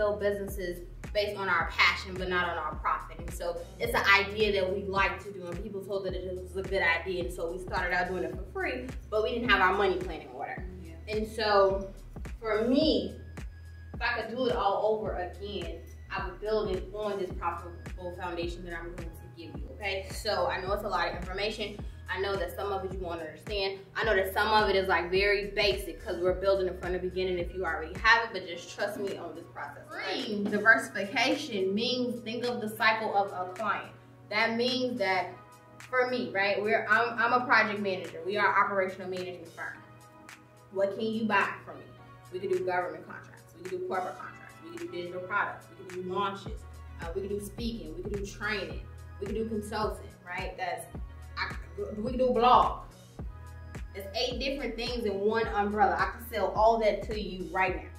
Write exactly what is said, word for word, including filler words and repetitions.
build businesses based on our passion, but not on our profit. And so it's an idea that we like to do, and people told that it was a good idea, and so we started out doing it for free, but we didn't have our money plan in order. Yeah. And so for me, if I could do it all over again, I would build it on this profitable foundation that I'm going to give you, okay? So I know it's a lot of information. I know that some of it you won't understand. I know that some of it is like very basic because we're building it from the beginning if you already have it, but just trust me on this process. Right? Diversification means think of the cycle of a client. That means that for me, right, we're, I'm, I'm a project manager. We are an operational management firm. What can you buy from me? We can do government contracts. We can do corporate contracts. We can do digital products. We can do launches. Uh, we can do speaking. We can do training. We can do consulting, right? That's I, we do blog. There's eight different things in one umbrella. I can sell all that to you right now.